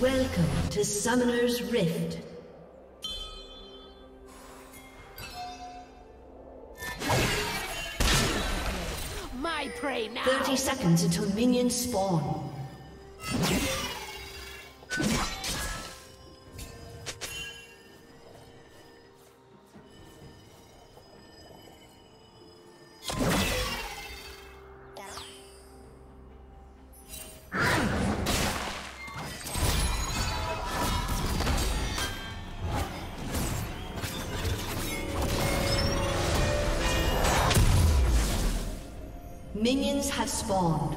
Welcome to Summoner's Rift. My prey now. 30 seconds until minions spawn. Minions have spawned.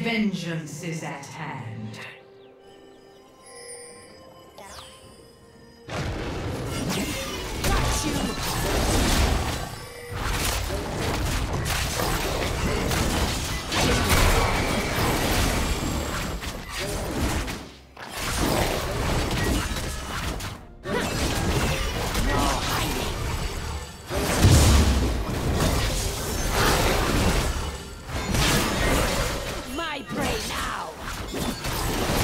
Vengeance is at hand. Pray now.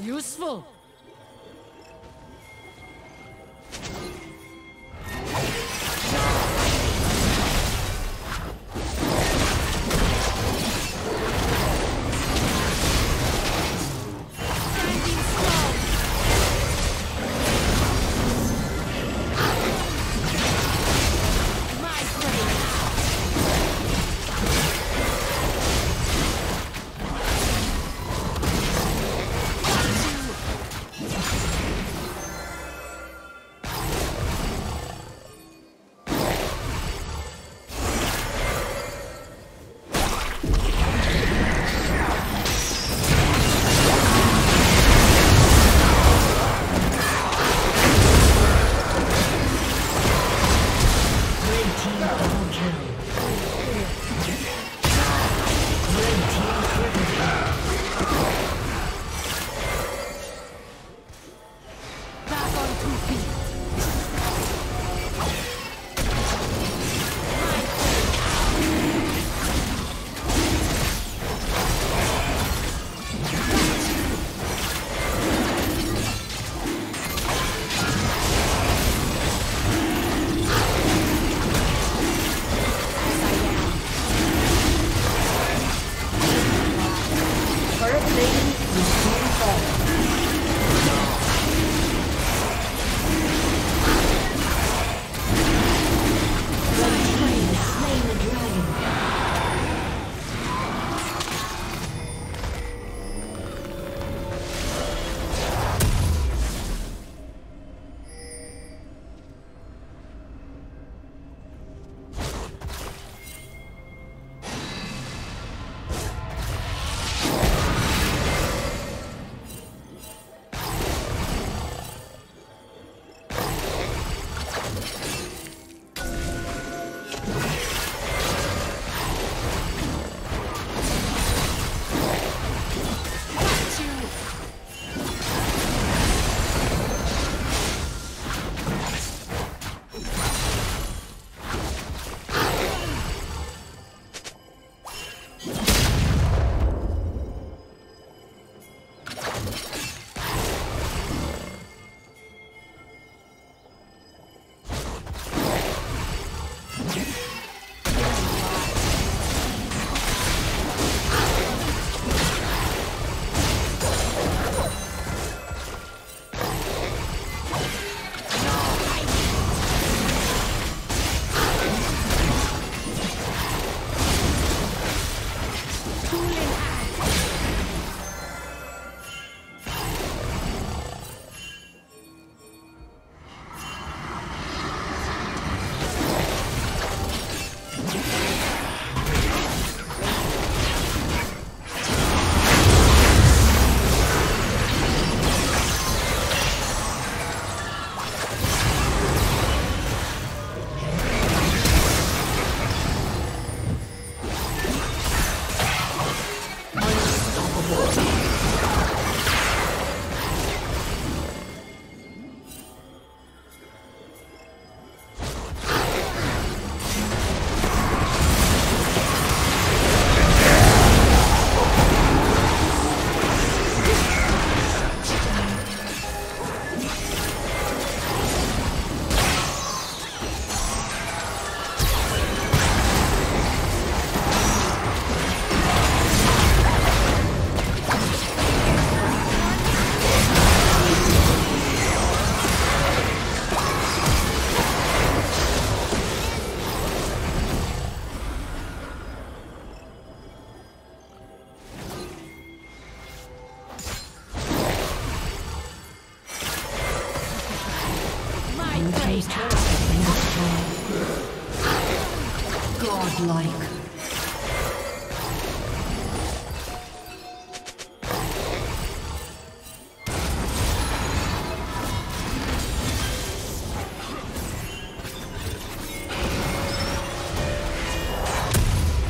Useful. Godlike. Team's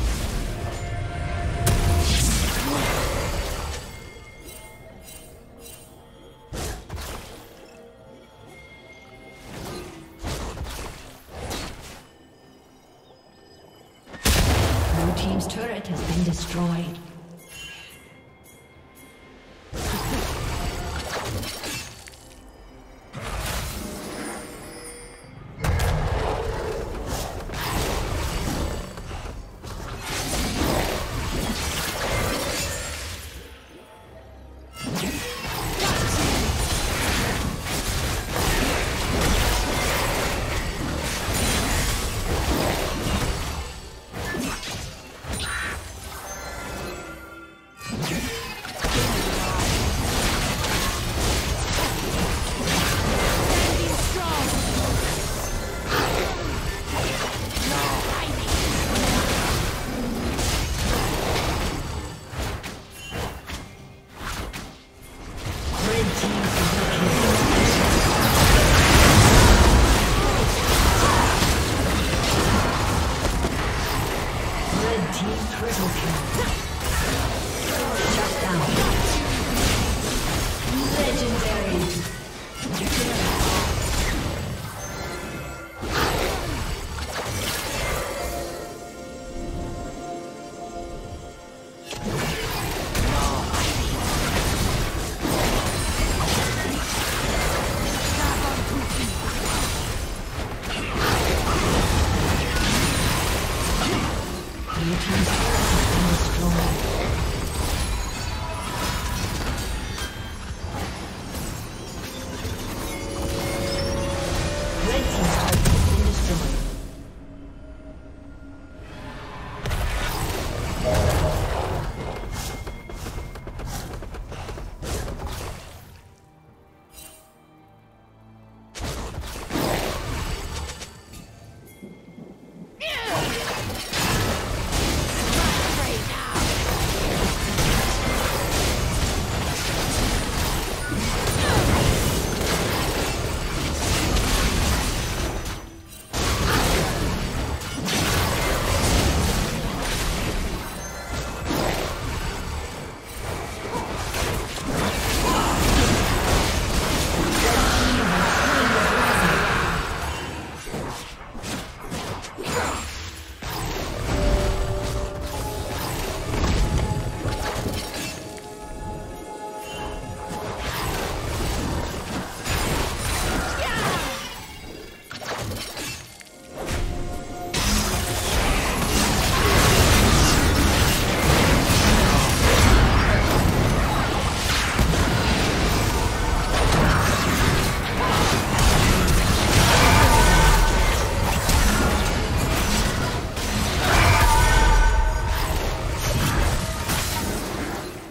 turret has been destroyed.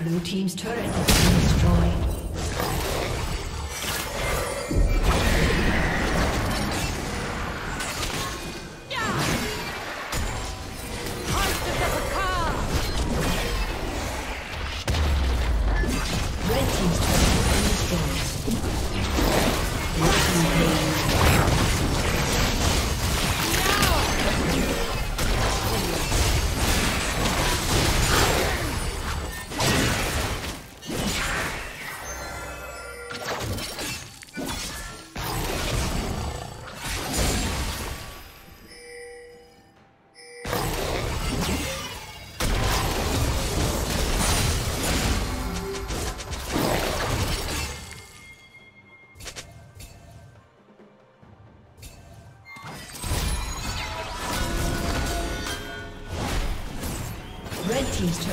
Blue team's turret has been destroyed. Red team's turret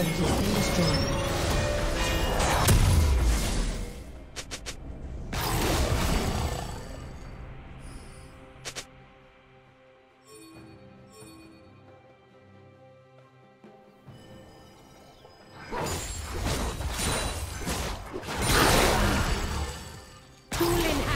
has been destroyed. Team's turret has been destroyed. Tool in hand.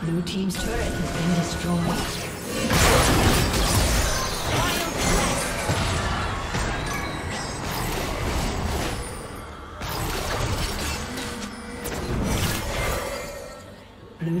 Blue team's turret has been destroyed. Blue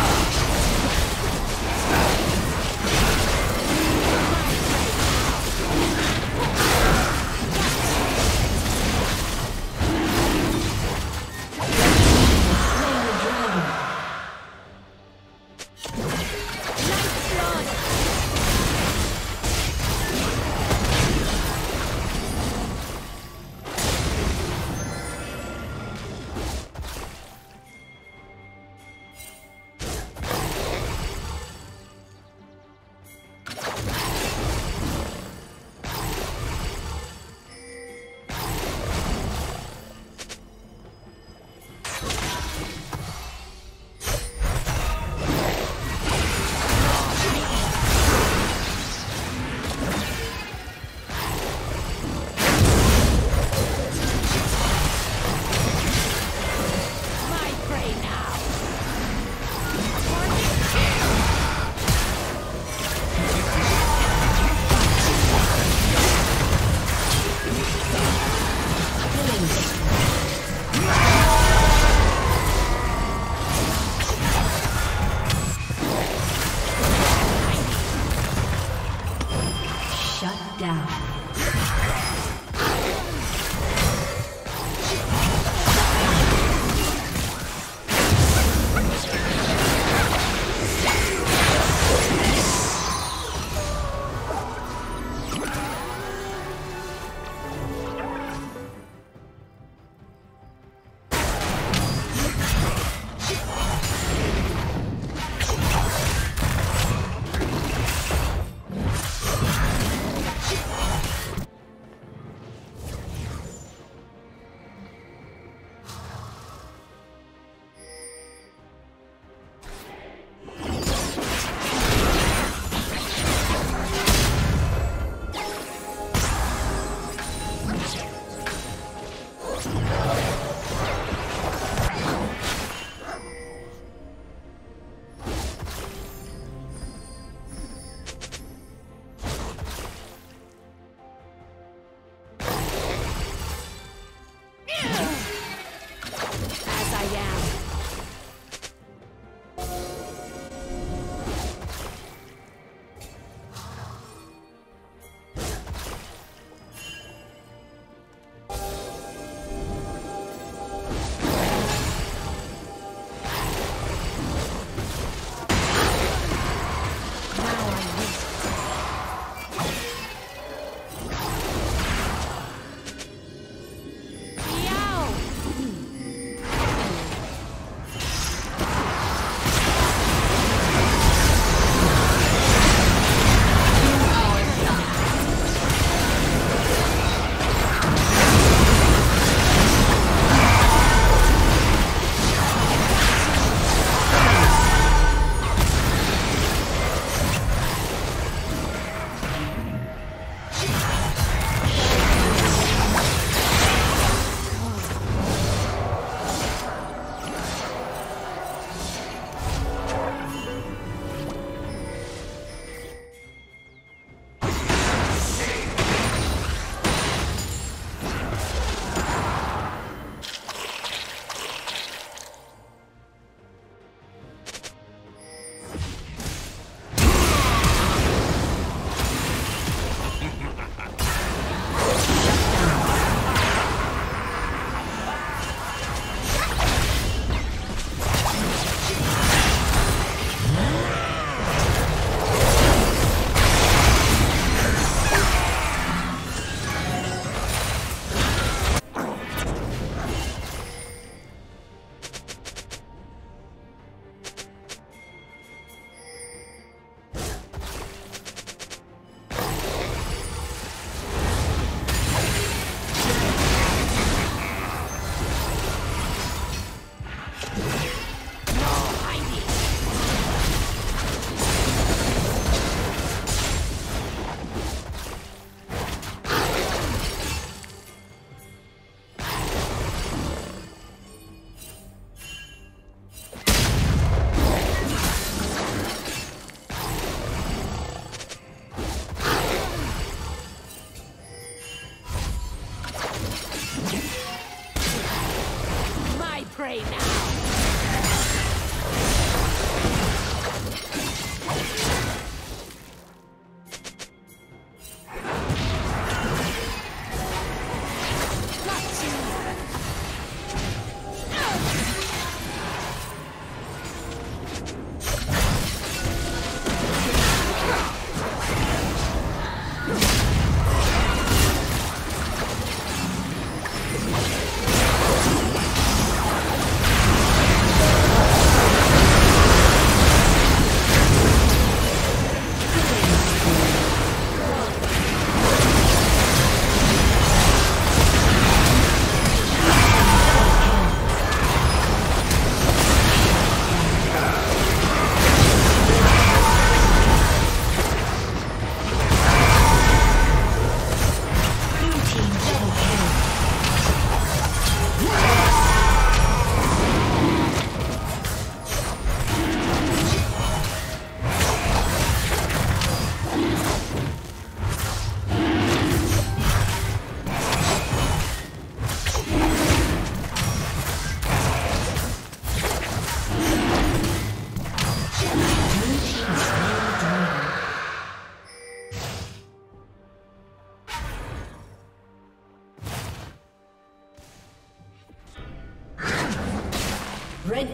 Red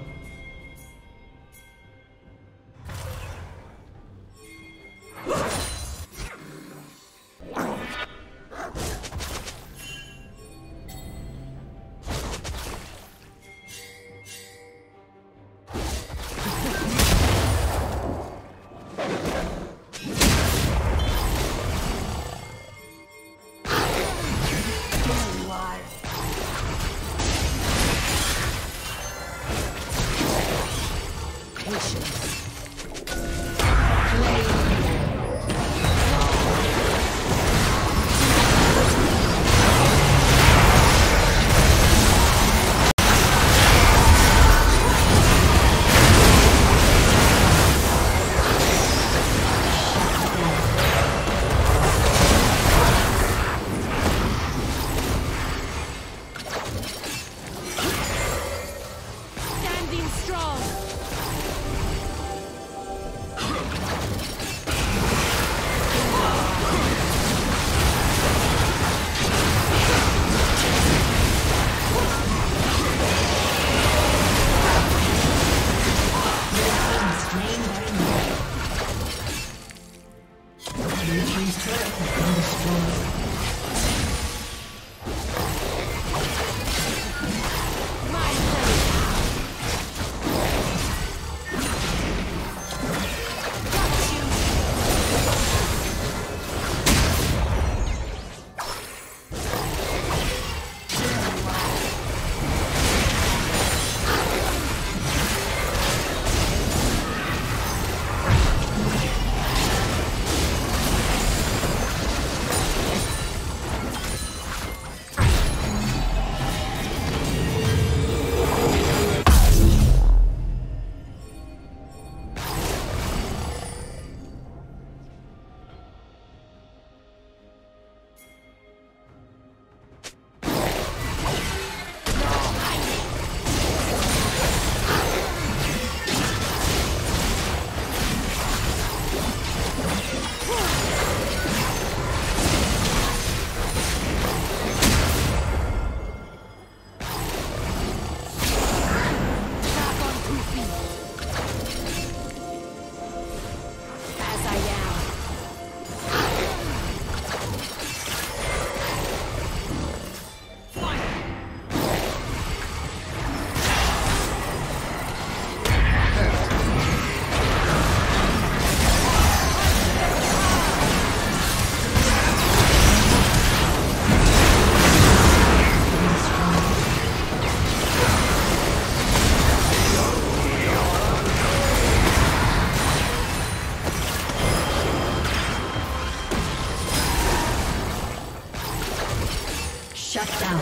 Shut down.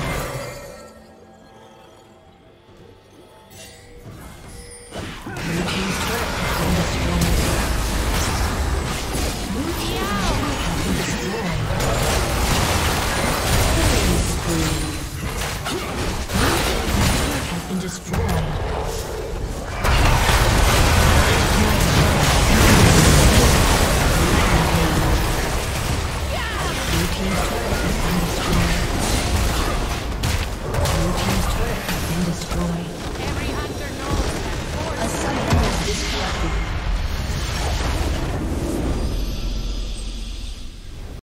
Blue team's turret has been destroyed. Blue team's turret has been destroyed.